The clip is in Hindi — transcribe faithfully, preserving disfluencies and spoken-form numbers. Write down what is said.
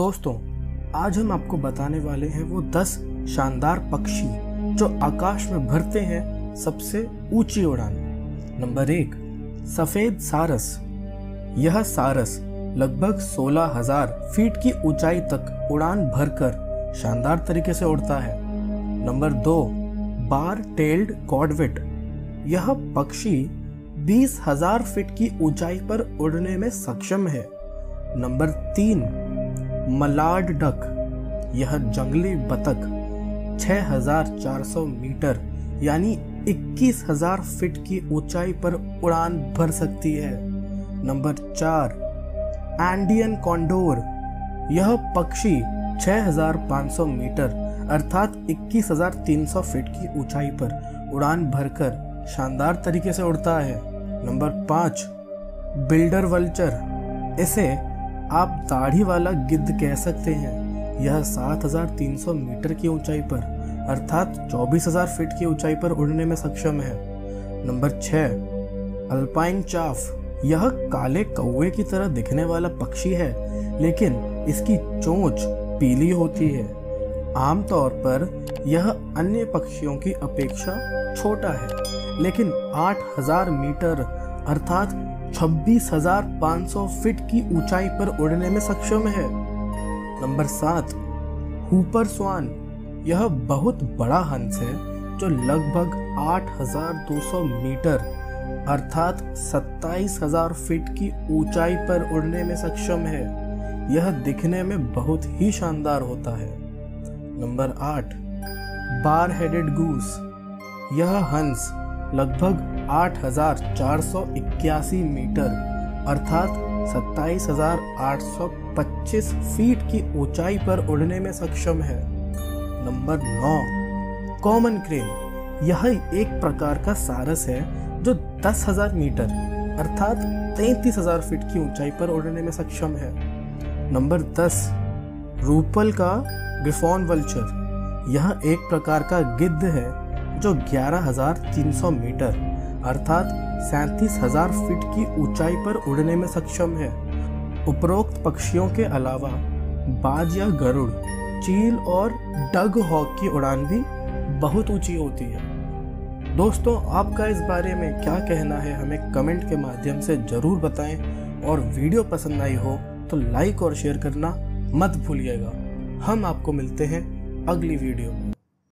दोस्तों, आज हम आपको बताने वाले हैं वो दस शानदार पक्षी जो आकाश में भरते हैं सबसे ऊंची उड़ान। नंबर एक, सफेद सारस। यह सारस लगभग सोलह हज़ार फीट की ऊंचाई तक उड़ान भरकर शानदार तरीके से उड़ता है। नंबर दो, बार-टेल्ड कॉर्डवेट। यह पक्षी बीस हज़ार फीट की ऊंचाई पर उड़ने में सक्षम है। नंबर तीन, मलार्ड डक। यह जंगली बतख छह हज़ार चार सौ मीटर यानी इक्कीस हज़ार फीट की ऊंचाई पर उड़ान भर सकती है। नंबर चार, एंडियन कॉन्डोर। यह पक्षी छह हज़ार पाँच सौ मीटर अर्थात इक्कीस हज़ार तीन सौ फीट की ऊंचाई पर उड़ान भरकर शानदार तरीके से उड़ता है। नंबर पाँच, बिल्डर वल्चर। इसे आप दाढ़ी वाला गिद्ध कह सकते हैं। यह सात हज़ार तीन सौ मीटर की ऊंचाई पर अर्थात चौबीस हज़ार फीट की ऊंचाई पर उड़ने में सक्षम है। नंबर छह, अल्पाइन चाफ। यह काले कौवे की तरह दिखने वाला पक्षी है, लेकिन इसकी चोंच पीली होती है। आमतौर पर यह अन्य पक्षियों की अपेक्षा छोटा है, लेकिन आठ हज़ार मीटर अर्थात छब्बीस हज़ार पाँच सौ फीट की ऊंचाई पर उड़ने में सक्षम है। नंबर सात, हूपर स्वान। यह बहुत बड़ा हंस है जो लगभग आठ हज़ार दो सौ मीटर अर्थात सत्ताईस हज़ार फीट की ऊंचाई पर उड़ने में सक्षम है। यह दिखने में बहुत ही शानदार होता है। नंबर आठ, बार-हेडेड गूस। यह हंस लगभग आठ हज़ार चार सौ इक्यासी मीटर अर्थात सत्ताईस हज़ार आठ सौ पच्चीस फीट की ऊंचाई पर उड़ने में सक्षम है। नंबर नौ, कॉमन क्रेन। यह एक प्रकार का सारस है जो दस हज़ार मीटर अर्थात तैंतीस हज़ार फीट की ऊंचाई पर उड़ने में सक्षम है। नंबर दस, रूपल का ग्रिफॉन वल्चर। यह एक प्रकार का गिद्ध है जो ग्यारह हज़ार तीन सौ मीटर अर्थात सैंतीस हज़ार फीट की ऊंचाई पर उड़ने में सक्षम है। उपरोक्त पक्षियों के अलावा बाज या गरुड़, चील और डग हॉक की उड़ान भी बहुत ऊंची होती है। दोस्तों, आपका इस बारे में क्या कहना है हमें कमेंट के माध्यम से ज़रूर बताएं, और वीडियो पसंद आई हो तो लाइक और शेयर करना मत भूलिएगा। हम आपको मिलते हैं अगली वीडियो में।